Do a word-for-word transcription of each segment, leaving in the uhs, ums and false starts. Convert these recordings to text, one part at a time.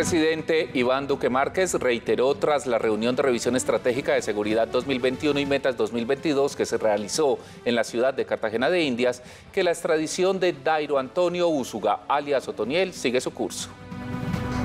presidente Iván Duque Márquez reiteró tras la reunión de revisión estratégica de seguridad dos mil veintiuno y metas dos mil veintidós que se realizó en la ciudad de Cartagena de Indias que la extradición de Dairo Antonio Úsuga, alias Otoniel, sigue su curso.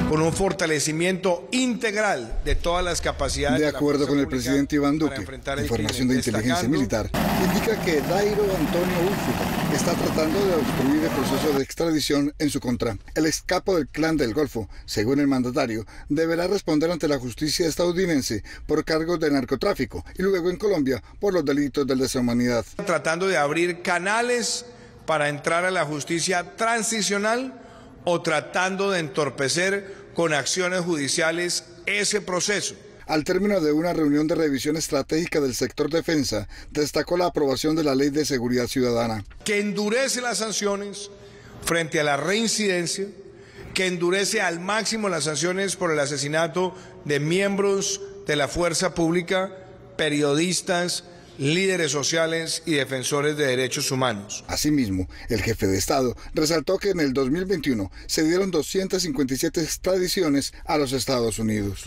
Con un fortalecimiento integral de todas las capacidades. De acuerdo con el presidente Iván Duque, información de inteligencia militar indica que Dairo Antonio Úsuga está tratando de obstruir el proceso de extradición en su contra. El ex capo del Clan del Golfo, según el mandatario, deberá responder ante la justicia estadounidense por cargos de narcotráfico y luego en Colombia por los delitos de lesa humanidad. Tratando de abrir canales para entrar a la justicia transicional o tratando de entorpecer con acciones judiciales ese proceso. Al término de una reunión de revisión estratégica del sector defensa, destacó la aprobación de la Ley de Seguridad Ciudadana, que endurece las sanciones frente a la reincidencia, que endurece al máximo las sanciones por el asesinato de miembros de la fuerza pública, periodistas, líderes sociales y defensores de derechos humanos. Asimismo, el jefe de Estado resaltó que en el dos mil veintiuno se dieron doscientas cincuenta y siete extradiciones a los Estados Unidos.